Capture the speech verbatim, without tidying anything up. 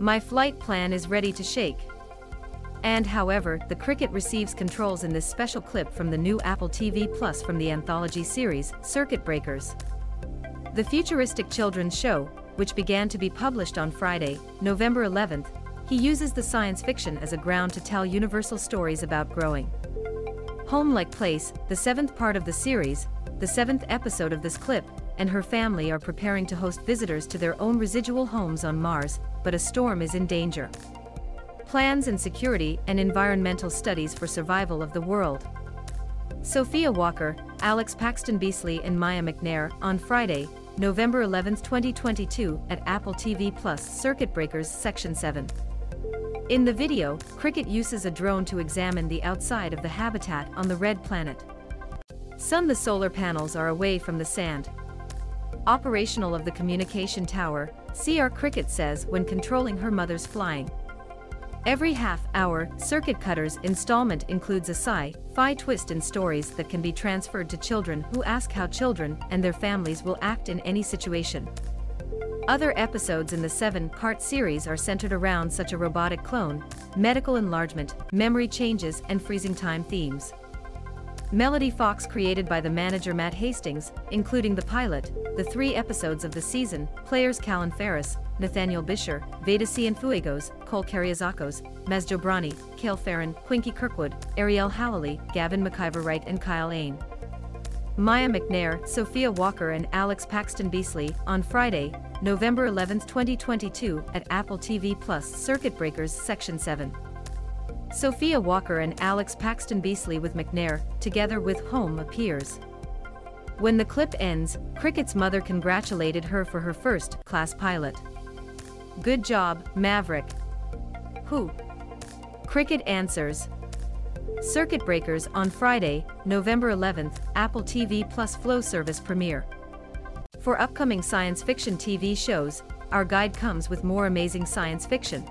My flight plan is ready to shake. And however, the cricket receives controls in this special clip from the new Apple T V Plus from the anthology series, Circuit Breakers. The futuristic children's show, which began to be published on Friday, November eleventh, he uses the science fiction as a ground to tell universal stories about growing. Home Like Place, the seventh part of the series, the seventh episode of this clip, and her family are preparing to host visitors to their own residual homes on Mars, but a storm is in danger. Plans in security and environmental studies for survival of the world. Sophia Walker, Alex Paxton-Beesley and Maya McNair, on Friday, November eleventh twenty twenty-two, at Apple T V Plus Circuit Breakers Section seven. In the video, Cricket uses a drone to examine the outside of the habitat on the red planet. Some the solar panels are away from the sand. Operational of the communication tower, C R Cricket says when controlling her mother's flying. Every half-hour, Circuit Cutters installment includes a sci-fi twist in stories that can be transferred to children who ask how children and their families will act in any situation. Other episodes in the seven-part series are centered around such a robotic clone, medical enlargement, memory changes and freezing time themes. Melody Fox created by the manager Matt Hastings, including the pilot, the three episodes of the season, players Callan Farris, Nathaniel Bisher, Veda Cienfuegos, Cole Karyazakos, Maz Jobrani, Cale Farron, Quinky Kirkwood, Ariel Hallily, Gavin McIver-Wright and Kyle Ain. Maya McNair, Sophia Walker and Alex Paxton-Beesley, on Friday, November eleventh twenty twenty-two, at Apple T V Plus Circuit Breakers Section seven. Sophia Walker and Alex Paxton-Beesley with McNair, together with Home appears. When the clip ends, Cricket's mother congratulated her for her first-class pilot. "Good job, Maverick." "Who?" Cricket answers. Circuit Breakers on Friday, November eleventh, Apple T V Plus Flow Service premiere. For upcoming science fiction T V shows, our guide comes with more amazing science fiction.